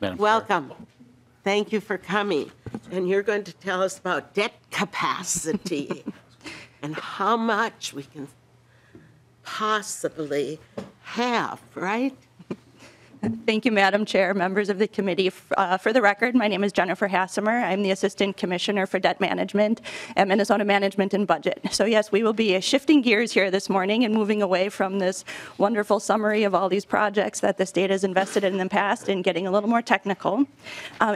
Madam Welcome. Chair. Thank you for coming. And you're going to tell us about debt capacity and how much we can possibly have, right? Thank you, Madam Chair, members of the committee. For the record, my name is Jennifer Hassimer. I'm the Assistant Commissioner for Debt Management at Minnesota Management and Budget. So yes, we will be shifting gears here this morning and moving away from this wonderful summary of all these projects that the state has invested in the past and getting a little more technical.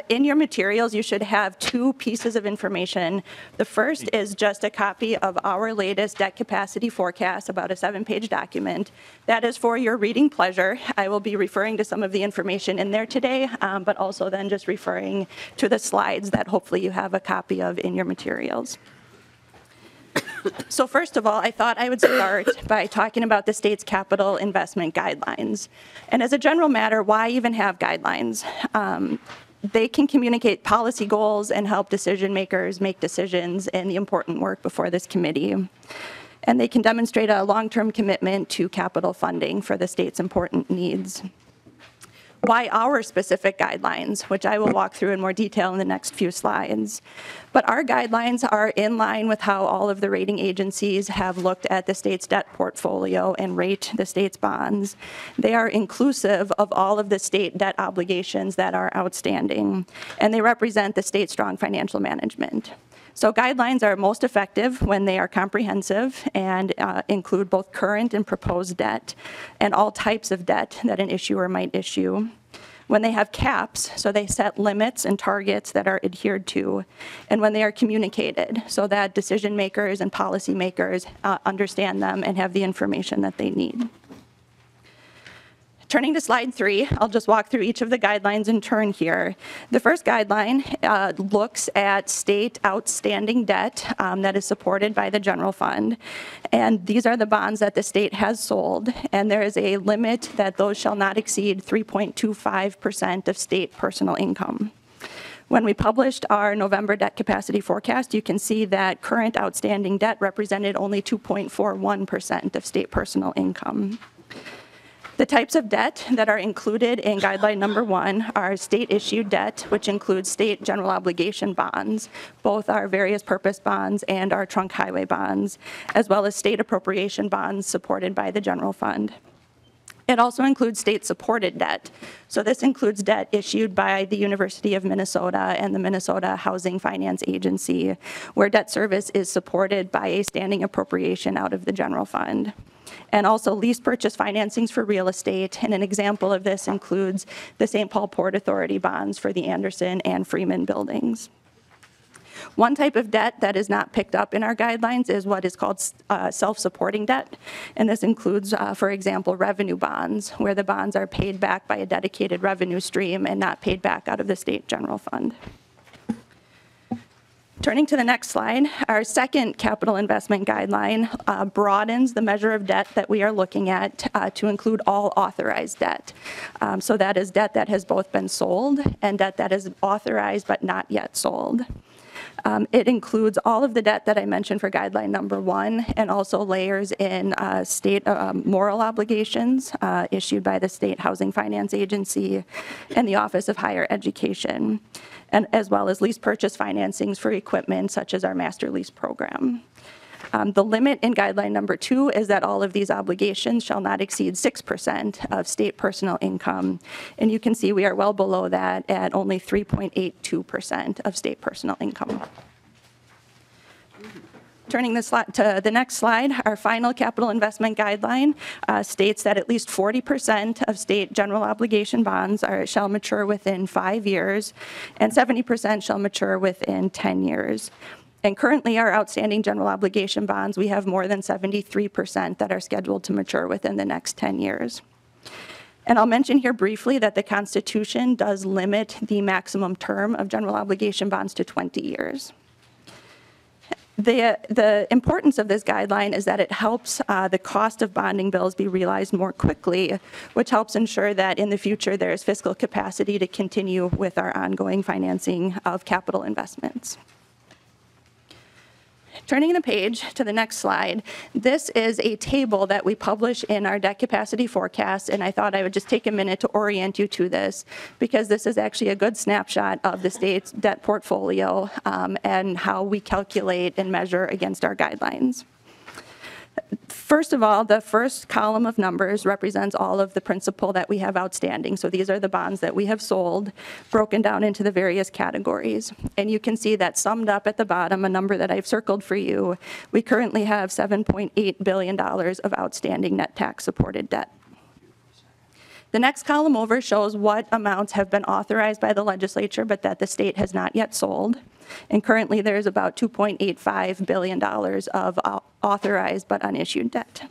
In your materials, you should have two pieces of information. The first is just a copy of our latest debt capacity forecast, about a 7-page document. That is for your reading pleasure. I will be referring to some of the information in there today, but also then just referring to the slides that hopefully you have a copy of in your materials. So first of all, I thought I would start by talking about the state's capital investment guidelines. And as a general matter, why even have guidelines? They can communicate policy goals and help decision makers make decisions in the important work before this committee. And they can demonstrate a long-term commitment to capital funding for the state's important needs. Why our specific guidelines, which I will walk through in more detail in the next few slides. But our guidelines are in line with how all of the rating agencies have looked at the state's debt portfolio and rate the state's bonds. They are inclusive of all of the state debt obligations that are outstanding, and they represent the state's strong financial management. So guidelines are most effective when they are comprehensive and include both current and proposed debt and all types of debt that an issuer might issue. When they have caps, so they set limits and targets that are adhered to, and when they are communicated, so that decision makers and policy makers understand them and have the information that they need. Turning to slide 3, I'll just walk through each of the guidelines in turn here. The first guideline looks at state outstanding debt that is supported by the general fund. And these are the bonds that the state has sold. And there is a limit that those shall not exceed 3.25% of state personal income. When we published our November debt capacity forecast, you can see that current outstanding debt represented only 2.41% of state personal income. The types of debt that are included in guideline number 1 are state-issued debt, which includes state general obligation bonds, both our various purpose bonds and our trunk highway bonds, as well as state appropriation bonds supported by the general fund. It also includes state-supported debt. So this includes debt issued by the University of Minnesota and the Minnesota Housing Finance Agency, where debt service is supported by a standing appropriation out of the general fund. And also lease purchase financings for real estate. And an example of this includes the St. Paul Port Authority bonds for the Anderson and Freeman buildings. One type of debt that is not picked up in our guidelines is what is called self-supporting debt. And this includes, for example, revenue bonds, where the bonds are paid back by a dedicated revenue stream and not paid back out of the state general fund. Turning to the next slide, our second capital investment guideline broadens the measure of debt that we are looking at to include all authorized debt. So that is debt that has both been sold and debt that is authorized but not yet sold. It includes all of the debt that I mentioned for guideline number 1 and also layers in state moral obligations issued by the State Housing Finance Agency and the Office of Higher Education, and as well as lease purchase financings for equipment such as our master lease program. The limit in guideline number 2 is that all of these obligations shall not exceed 6% of state personal income. And you can see we are well below that at only 3.82% of state personal income. Turning this to the next slide, our final capital investment guideline states that at least 40% of state general obligation bonds shall mature within 5 years, and 70% shall mature within 10 years. And currently, our outstanding general obligation bonds, we have more than 73% that are scheduled to mature within the next 10 years. And I'll mention here briefly that the Constitution does limit the maximum term of general obligation bonds to 20 years. The importance of this guideline is that it helps the cost of bonding bills be realized more quickly, which helps ensure that in the future there is fiscal capacity to continue with our ongoing financing of capital investments. Turning the page to the next slide, this is a table that we publish in our debt capacity forecast, and I thought I would just take a minute to orient you to this, because this is actually a good snapshot of the state's debt portfolio and how we calculate and measure against our guidelines. First of all, the first column of numbers represents all of the principal that we have outstanding. So these are the bonds that we have sold, broken down into the various categories. And you can see that summed up at the bottom, a number that I've circled for you, we currently have $7.8 billion of outstanding net tax-supported debt. The next column over shows what amounts have been authorized by the legislature, but that the state has not yet sold. And currently there's about $2.85 billion of authorized but unissued debt.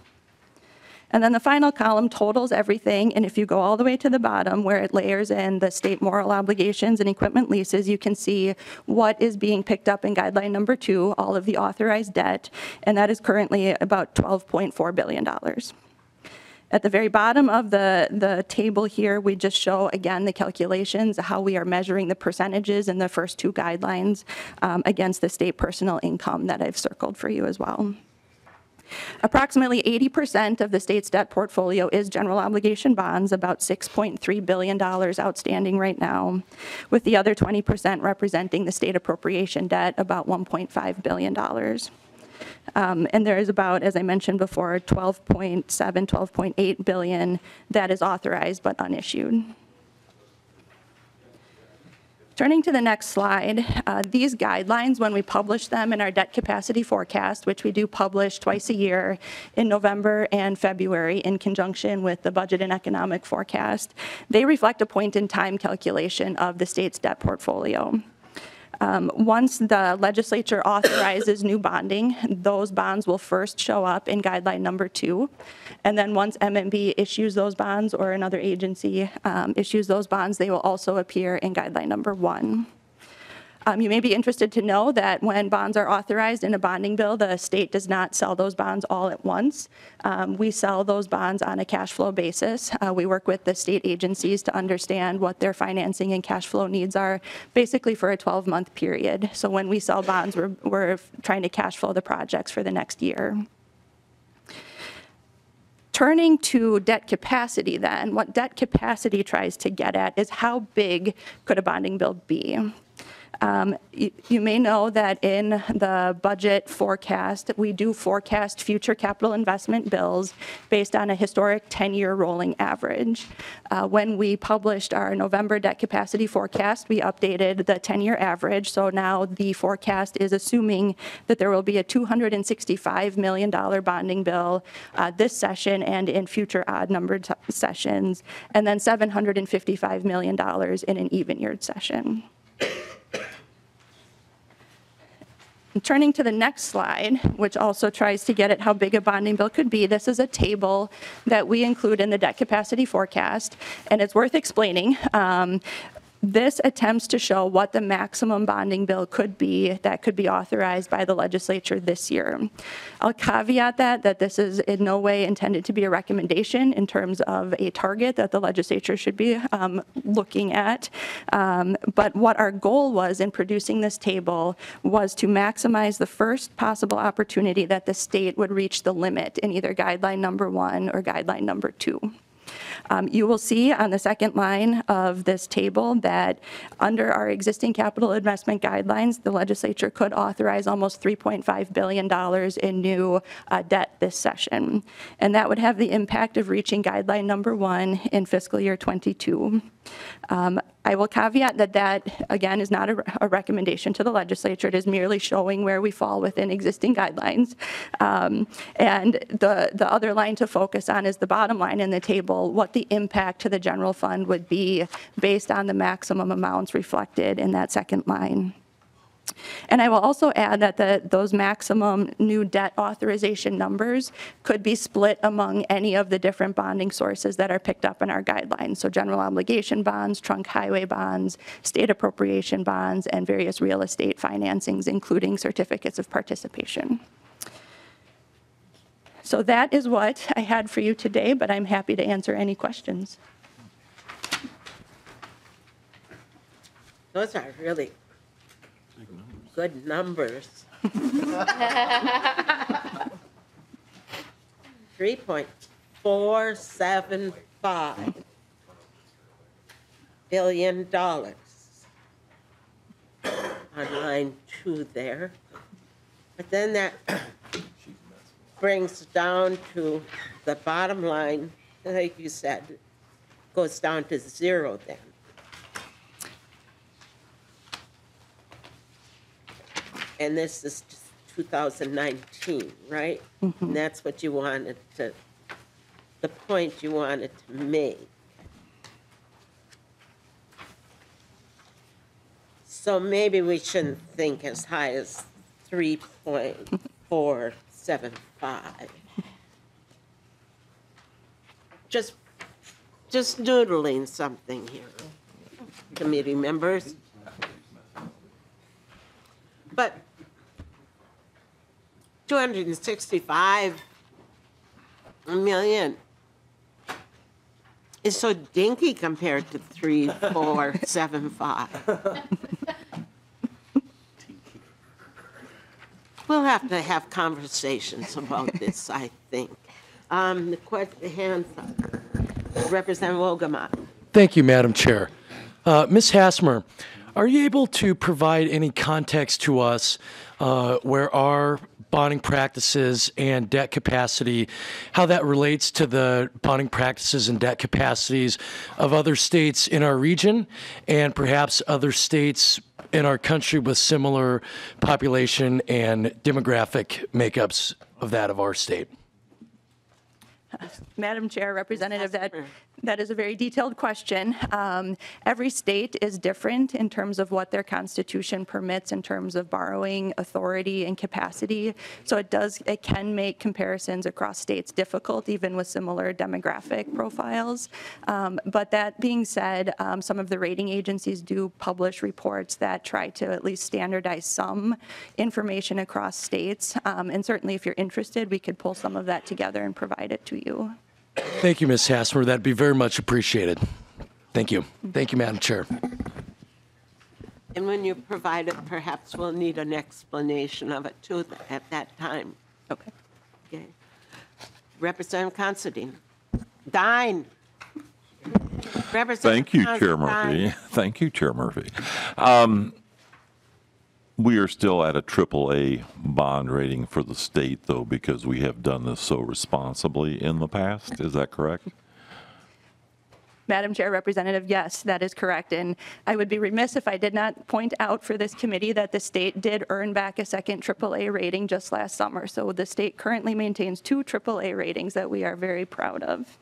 And then the final column totals everything, and if you go all the way to the bottom where it layers in the state moral obligations and equipment leases, you can see what is being picked up in guideline number 2, all of the authorized debt, and that is currently about $12.4 billion. At the very bottom of the table here, we just show, again, the calculations, how we are measuring the percentages in the first two guidelines against the state personal income that I've circled for you as well. Approximately 80% of the state's debt portfolio is general obligation bonds, about $6.3 billion outstanding right now, with the other 20% representing the state appropriation debt, about $1.5 billion. And there is about, as I mentioned before, $12.8 billion that is authorized but unissued. Turning to the next slide, these guidelines, when we publish them in our debt capacity forecast, which we do publish twice a year in November and February in conjunction with the budget and economic forecast, they reflect a point in time calculation of the state's debt portfolio. Once the legislature authorizes new bonding, those bonds will first show up in guideline number 2. And then once MMB issues those bonds, or another agency issues those bonds, they will also appear in guideline number 1. You may be interested to know that when bonds are authorized in a bonding bill, the state does not sell those bonds all at once. We sell those bonds on a cash flow basis. We work with the state agencies to understand what their financing and cash flow needs are, basically for a 12-month period. So when we sell bonds, we're trying to cash flow the projects for the next year. Turning to debt capacity then, what debt capacity tries to get at is how big could a bonding bill be? You may know that in the budget forecast, we do forecast future capital investment bills based on a historic 10-year rolling average. When we published our November debt capacity forecast, we updated the 10-year average, so now the forecast is assuming that there will be a $265 million bonding bill this session and in future odd-numbered sessions, and then $755 million in an even-yeared session. Turning to the next slide, which also tries to get at how big a bonding bill could be, this is a table that we include in the debt capacity forecast, and it's worth explaining. This attempts to show what the maximum bonding bill could be that could be authorized by the legislature this year. I'll caveat that this is in no way intended to be a recommendation in terms of a target that the legislature should be looking at. But what our goal was in producing this table was to maximize the first possible opportunity that the state would reach the limit in either guideline number 1 or guideline number 2. You will see on the second line of this table that under our existing capital investment guidelines, the legislature could authorize almost $3.5 billion in new debt this session. And that would have the impact of reaching guideline number 1 in fiscal year 22. I will caveat that again, is not a recommendation to the legislature. It is merely showing where we fall within existing guidelines. And the other line to focus on is the bottom line in the table, what the impact to the general fund would be based on the maximum amounts reflected in that second line. And I will also add that those maximum new debt authorization numbers could be split among any of the different bonding sources that are picked up in our guidelines. So general obligation bonds, trunk highway bonds, state appropriation bonds, and various real estate financings, including certificates of participation. So that is what I had for you today, but I'm happy to answer any questions. Those are really good numbers. $3.475 billion dollars on line 2 there. But then that brings down to the bottom line, like you said, goes down to zero then. And this is 2019, right? Mm-hmm. And that's what you wanted to, the point you wanted to make. So maybe we shouldn't think as high as 3.475. Just noodling something here, committee members. But 265 million is so dinky compared to 3.475. We'll have to have conversations about this, I think. The hands up. Representative Wolgamott. Thank you, Madam Chair. Ms. Hassimer, are you able to provide any context to us where our bonding practices and debt capacity, how that relates to the bonding practices and debt capacities of other states in our region and perhaps other states in our country with similar population and demographic makeups of that of our state? Madam Chair, Representative, that is a very detailed question. Every state is different in terms of what their constitution permits in terms of borrowing authority and capacity. So it can make comparisons across states difficult, even with similar demographic profiles. But that being said, some of the rating agencies do publish reports that try to at least standardize some information across states. And certainly if you're interested, we could pull some of that together and provide it to you. Thank you, Ms. Hassimer. That'd be very much appreciated. Thank you. Thank you, Madam Chair. And when you provide it, perhaps we'll need an explanation of it too at that time. Okay. Okay. Representative Considine. Thank you, Chair Murphy. Thank you, Chair Murphy. We are still at a AAA bond rating for the state, though, because we have done this so responsibly in the past. Is that correct? Madam Chair, Representative, yes, that is correct. And I would be remiss if I did not point out for this committee that the state did earn back a second AAA rating just last summer. So the state currently maintains 2 AAA ratings that we are very proud of.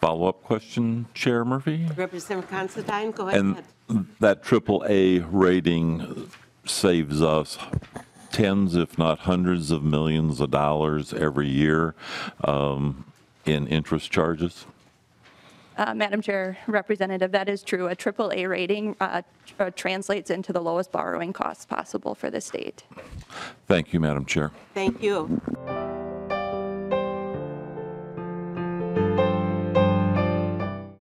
Follow-up question, Chair Murphy? Representative Considine, go ahead. And that AAA rating saves us tens, if not hundreds of millions of dollars every year in interest charges? Madam Chair, Representative, that is true. A AAA rating translates into the lowest borrowing costs possible for the state. Thank you, Madam Chair. Thank you.